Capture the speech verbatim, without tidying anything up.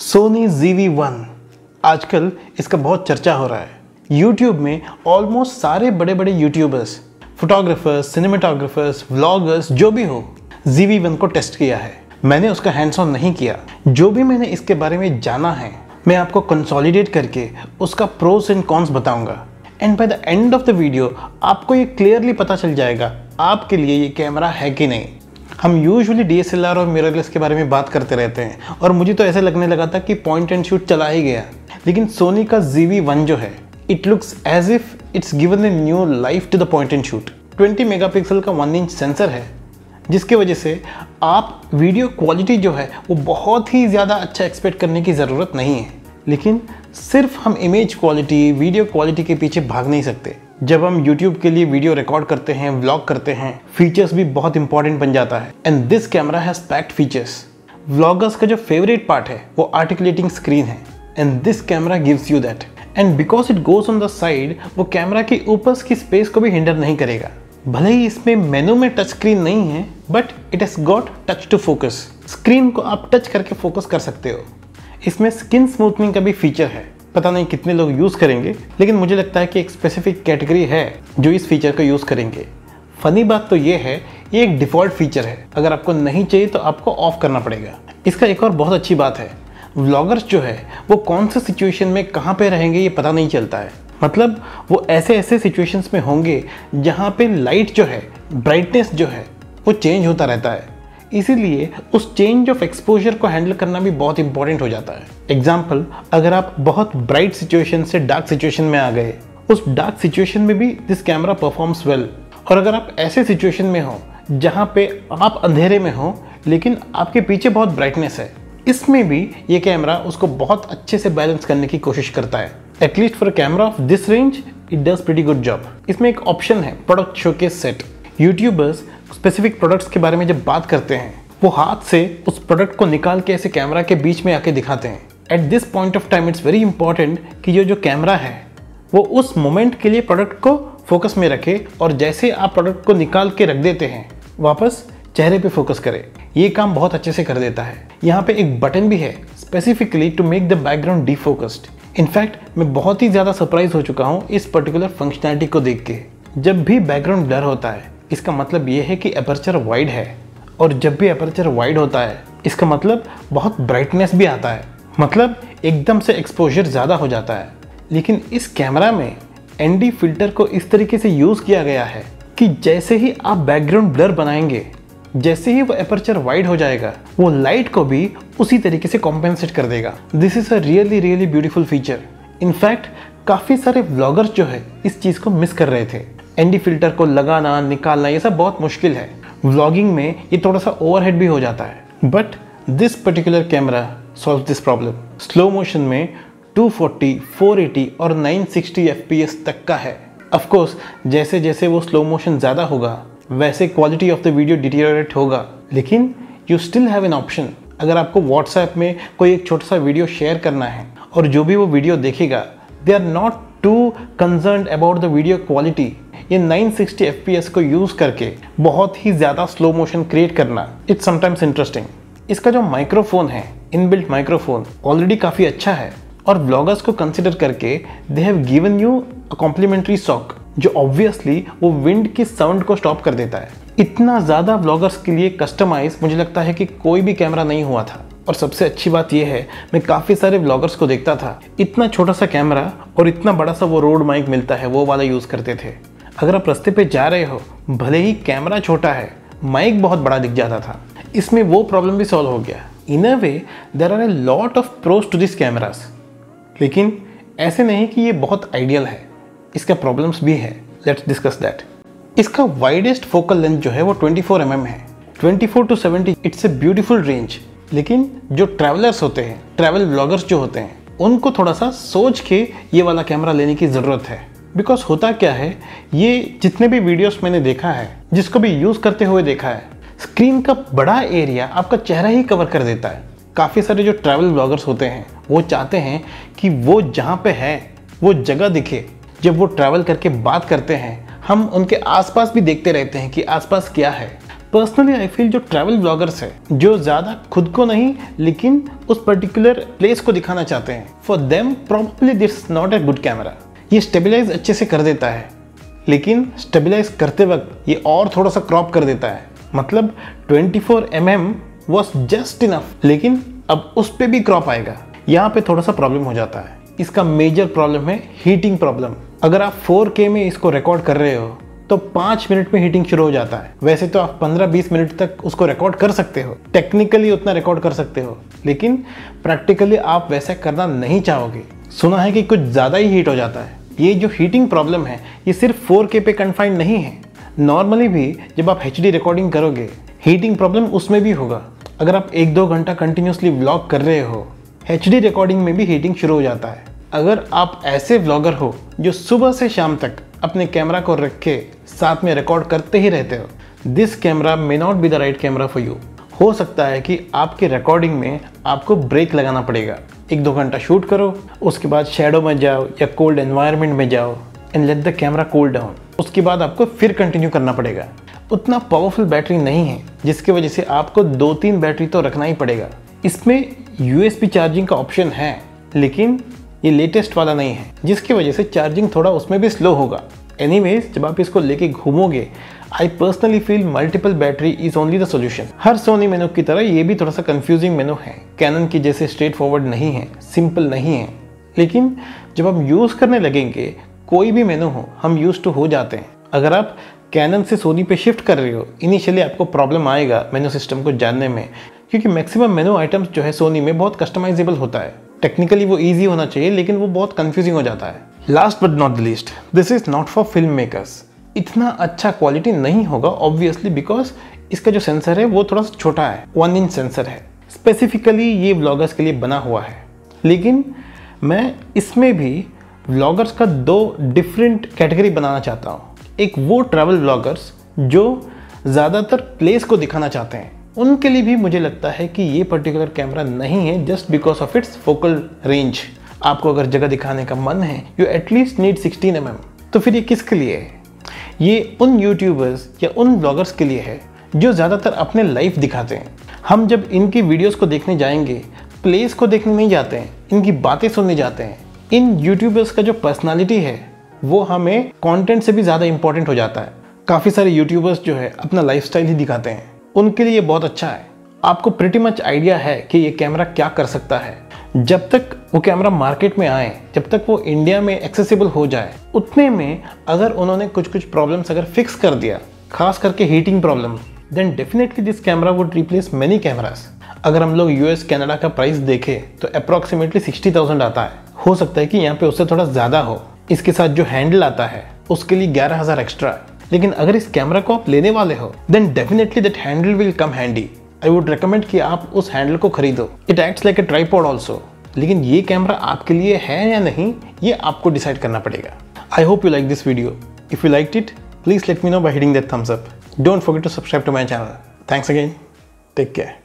Soni Z V one, आजकल इसका बहुत चर्चा हो रहा है। यूट्यूब में ऑलमोस्ट सारे बड़े बड़े यूट्यूबर्स, फोटोग्राफर्स, सिनेमाटोग्राफर्स, व्लॉगर्स जो भी हो, Z V वन को टेस्ट किया है। मैंने उसका हैंड्स ऑन नहीं किया। जो भी मैंने इसके बारे में जाना है मैं आपको कंसोलिडेट करके उसका प्रोस एंड कॉन्स बताऊंगा। And by the end of the video आपको ये क्लियरली पता चल जाएगा आपके लिए ये कैमरा है कि नहीं। हम usually D S L R और मिररलेस के बारे में बात करते रहते हैं और मुझे तो ऐसे लगने लगा था कि पॉइंट एंड शूट चला ही गया, लेकिन सोनी का Z V वन जो है it looks as if it's given a new life to the point and shoot. Twenty megapixel का वन इंच सेंसर है जिसकी वजह से आप वीडियो क्वालिटी जो है वो बहुत ही ज़्यादा अच्छा एक्सपेक्ट करने की ज़रूरत नहीं है, लेकिन सिर्फ हम इमेज क्वालिटी, वीडियो क्वालिटी के पीछे भाग नहीं सकते। जब हम YouTube के लिए वीडियो रिकॉर्ड करते हैं, व्लॉग करते हैं, फीचर्स भी बहुत इंपॉर्टेंट बन जाता है। And this camera has packed features. Vloggers का जो फेवरेट पार्ट है वो आर्टिकुलेटिंग स्क्रीन है and this camera gives you that. And because it goes on the side वो कैमरा के ऊपर की स्पेस को भी हिंडर नहीं करेगा। भले ही इसमें मेनू में टच स्क्रीन नहीं है but it has got touch to focus. Screen को आप टच करके फोकस कर सकते हो। इसमें स्किन स्मूथनिंग का भी फीचर है। पता नहीं कितने लोग यूज़ करेंगे, लेकिन मुझे लगता है कि एक स्पेसिफिक कैटेगरी है जो इस फीचर को यूज़ करेंगे। फनी बात तो ये है ये एक डिफ़ॉल्ट फीचर है, अगर आपको नहीं चाहिए तो आपको ऑफ करना पड़ेगा। इसका एक और बहुत अच्छी बात है, व्लॉगर्स जो है वो कौन से सिचुएशन में कहाँ पे रहेंगे ये पता नहीं चलता है। मतलब वो ऐसे ऐसे सिचुएशंस में होंगे जहाँ पे लाइट जो है, ब्राइटनेस जो है वो चेंज होता रहता है, इसीलिए उस चेंज ऑफ एक्सपोजर को हैंडल करना भी बहुत इंपॉर्टेंट हो जाता है। एग्जाम्पल, अगर आप बहुत ब्राइट सिचुएशन से डार्क सिचुएशन में आ गए, उस डार्क सिचुएशन में भी दिस कैमरा परफॉर्म्स वेल। और अगर आप ऐसे सिचुएशन में हो जहाँ पे आप अंधेरे में हो लेकिन आपके पीछे बहुत ब्राइटनेस है, इसमें भी ये कैमरा उसको बहुत अच्छे से बैलेंस करने की कोशिश करता है। At least for camera of this range it does pretty good job. इसमें एक ऑप्शन है product showcase set. YouTubers specific products के बारे में जब बात करते हैं वो हाथ से उस प्रोडक्ट को निकाल के ऐसे कैमरा के बीच में आके दिखाते हैं। At this point of time it's very important कि जो जो कैमरा है वो उस मोमेंट के लिए प्रोडक्ट को फोकस में रखे और जैसे आप प्रोडक्ट को निकाल के रख देते हैं वापस चेहरे पे फोकस करें। ये काम बहुत अच्छे से कर देता है। यहाँ पे एक बटन भी है specifically to make the background defocused. In fact मैं बहुत ही ज़्यादा सरप्राइज हो चुका हूँ इस पर्टिकुलर फंक्शनैलिटी को देख के। जब भी बैकग्राउंड ब्लर होता है इसका मतलब ये है कि एपर्चर वाइड है, और जब भी एपर्चर वाइड होता है इसका मतलब बहुत ब्राइटनेस भी आता है, मतलब एकदम से एक्सपोजर ज़्यादा हो जाता है। लेकिन इस कैमरा में एनडी फिल्टर को इस तरीके से यूज़ किया गया है कि जैसे ही आप बैकग्राउंड ब्लर बनाएंगे, जैसे ही वो एपर्चर वाइड हो जाएगा वो लाइट को भी उसी तरीके से कॉम्पेंसेट कर देगा। This is a really really beautiful feature. In fact काफ़ी सारे व्लॉगर्स जो है इस चीज़ को मिस कर रहे थे। एनडी फिल्टर को लगाना, निकालना ये सब बहुत मुश्किल है। व्लॉगिंग में ये थोड़ा सा ओवरहेड भी हो जाता है, but this particular camera solve this problem. Slow motion में टू फोर्टी, फोर एटी और nine sixty F P S तक का है। ऑफ कोर्स जैसे जैसे वो स्लो मोशन ज़्यादा होगा वैसे quality of the video deteriorate होगा, लेकिन you still have an option. अगर आपको व्हाट्सएप में कोई एक छोटा सा वीडियो शेयर करना है और जो भी वो वीडियो देखेगा they are not too concerned about the video quality, ये nine sixty F P S को यूज़ करके बहुत ही ज़्यादा स्लो मोशन क्रिएट करना इट्स समटाइम्स इंटरेस्टिंग। इसका जो माइक्रोफोन है, इनबिल्ट माइक्रोफोन, ऑलरेडी काफ़ी अच्छा है और ब्लॉगर्स को कंसिडर करके they have given you a complimentary sock जो ऑब्वियसली वो विंड की साउंड को स्टॉप कर देता है। इतना ज़्यादा ब्लॉगर्स के लिए कस्टमाइज मुझे लगता है कि कोई भी कैमरा नहीं हुआ था। और सबसे अच्छी बात यह है मैं काफ़ी सारे व्लॉगर्स को देखता था, इतना छोटा सा कैमरा और इतना बड़ा सा वो रोड माइक मिलता है वो वाला यूज़ करते थे। अगर आप रास्ते पे जा रहे हो भले ही कैमरा छोटा है माइक बहुत बड़ा दिख जाता था। इसमें वो प्रॉब्लम भी सॉल्व हो गया। In a way there are a lot of pros to this cameras, लेकिन ऐसे नहीं कि ये बहुत आइडियल है, इसका प्रॉब्लम्स भी है। Let's discuss that. इसका वाइडेस्ट फोकल लेंथ जो है वो ट्वेंटी फोर एम एम है। Twenty four to seventy it's a beautiful range, लेकिन जो ट्रैवलर्स होते हैं, ट्रैवल व्लॉगर्स जो होते हैं उनको थोड़ा सा सोच के ये वाला कैमरा लेने की ज़रूरत है। बिकॉज होता क्या है, ये जितने भी वीडियोस मैंने देखा है, जिसको भी यूज़ करते हुए देखा है, स्क्रीन का बड़ा एरिया आपका चेहरा ही कवर कर देता है। काफ़ी सारे जो ट्रैवल व्लॉगर्स होते हैं वो चाहते हैं कि वो जहाँ पे है वो जगह दिखे। जब वो ट्रैवल करके बात करते हैं हम उनके आसपास भी देखते रहते हैं कि आसपास क्या है। पर्सनली आई फील जो ट्रैवल ब्लॉगर्स हैं जो ज़्यादा खुद को नहीं लेकिन उस पर्टिकुलर प्लेस को दिखाना चाहते हैं, for them probably this not a good camera. ये स्टेबलाइज अच्छे से कर देता है लेकिन स्टेबलाइज करते वक्त ये और थोड़ा सा क्रॉप कर देता है, मतलब twenty four M M was just enough, लेकिन अब उस पर भी क्रॉप आएगा, यहाँ पे थोड़ा सा प्रॉब्लम हो जाता है। इसका मेजर प्रॉब्लम है हीटिंग प्रॉब्लम। अगर आप फोर के में इसको रिकॉर्ड कर रहे हो तो पाँच मिनट में हीटिंग शुरू हो जाता है। वैसे तो आप पंद्रह बीस मिनट तक उसको रिकॉर्ड कर सकते हो, टेक्निकली उतना रिकॉर्ड कर सकते हो, लेकिन प्रैक्टिकली आप वैसा करना नहीं चाहोगे। सुना है कि कुछ ज़्यादा ही हीट हो जाता है। ये जो हीटिंग प्रॉब्लम है ये सिर्फ फोर के पे कन्फाइंड नहीं है, नॉर्मली भी जब आप एच डी रिकॉर्डिंग करोगे हीटिंग प्रॉब्लम उसमें भी होगा। अगर आप एक दो घंटा कंटिन्यूसली व्लॉग कर रहे हो एच डी रिकॉर्डिंग में भी हीटिंग शुरू हो जाता है। अगर आप ऐसे व्लॉगर हो जो सुबह से शाम तक अपने कैमरा को रख के साथ में रिकॉर्ड करते ही रहते हो, this camera may not be the right camera for you. हो सकता है कि आपके रिकॉर्डिंग में आपको ब्रेक लगाना पड़ेगा, एक दो घंटा शूट करो, उसके बाद शेडो में जाओ या कोल्ड एनवायरनमेंट में जाओ and let the camera cool down. उसके बाद आपको फिर कंटिन्यू करना पड़ेगा। उतना पावरफुल बैटरी नहीं है जिसकी वजह से आपको दो तीन बैटरी तो रखना ही पड़ेगा। इसमें यू एस बी चार्जिंग का ऑप्शन है लेकिन ये लेटेस्ट वाला नहीं है, जिसकी वजह से चार्जिंग थोड़ा उसमें भी स्लो होगा। एनीवेज, जब आप इसको लेके घूमोगे I personally feel multiple battery is only the solution. हर सोनी मेनू की तरह ये भी थोड़ा सा कंफ्यूजिंग मेनू है, कैनन की जैसे स्ट्रेट फॉरवर्ड नहीं है, सिंपल नहीं है, लेकिन जब हम यूज़ करने लगेंगे कोई भी मेनू हो हम यूज टू हो जाते हैं। अगर आप कैनन से सोनी पे शिफ्ट कर रहे हो इनिशियली आपको प्रॉब्लम आएगा मेनू सिस्टम को जानने में, क्योंकि मैक्सिमम मेनू आइटम्स जो है सोनी में बहुत कस्टमाइजेबल होता है। टेक्निकली वो इजी होना चाहिए लेकिन वो बहुत कंफ्यूजिंग हो जाता है। Last but not the least, this is not for film makers. इतना अच्छा क्वालिटी नहीं होगा ऑब्वियसली, बिकॉज इसका जो सेंसर है वो थोड़ा सा छोटा है, वन इंच सेंसर है, स्पेसिफिकली ये व्लॉगर्स के लिए बना हुआ है। लेकिन मैं इसमें भी व्लॉगर्स का दो डिफरेंट कैटेगरी बनाना चाहता हूँ। एक वो ट्रैवल व्लॉगर्स जो ज़्यादातर प्लेस को दिखाना चाहते हैं, उनके लिए भी मुझे लगता है कि ये पर्टिकुलर कैमरा नहीं है just because of its focal range. आपको अगर जगह दिखाने का मन है you at least need sixteen M M. तो फिर ये किसके लिए है? ये उन यूट्यूबर्स या उन ब्लॉगर्स के लिए है जो ज़्यादातर अपने लाइफ दिखाते हैं। हम जब इनकी वीडियोस को देखने जाएंगे प्लेस को देखने नहीं जाते हैं, इनकी बातें सुनने जाते हैं। इन यूट्यूबर्स का जो पर्सनालिटी है वो हमें कॉन्टेंट से भी ज़्यादा इंपॉर्टेंट हो जाता है। काफ़ी सारे यूट्यूबर्स जो है अपना लाइफस्टाइल ही दिखाते हैं, उनके लिए बहुत अच्छा है। आपको प्रिटी मच आइडिया है कि ये कैमरा क्या कर सकता है। जब तक वो कैमरा मार्केट में आए, जब तक वो इंडिया में एक्सेसिबल हो जाए, उतने में अगर उन्होंने कुछ कुछ प्रॉब्लम्स अगर फिक्स कर दिया, खास करके heating problem, then definitely this camera would replace many cameras. अगर हम लोग यूएस कनाडा का प्राइस देखें तो अप्रॉक्सीमेटली सिक्सटी थाउजेंड आता है, हो सकता है कि यहाँ पे उससे थोड़ा ज़्यादा हो। इसके साथ जो हैंडल आता है उसके लिए ग्यारह हज़ार एक्स्ट्रा है, लेकिन अगर इस कैमरा को आप लेने वाले हो then definitely that handle will come handy. I would recommend कि आप उस हैंडल को खरीदो, it acts like a tripod also. लेकिन ये कैमरा आपके लिए है या नहीं ये आपको डिसाइड करना पड़ेगा। I hope you like this video. If you like it please let me know by hitting that thumbs up. Don't forget to subscribe to my channel. Thanks again, take care.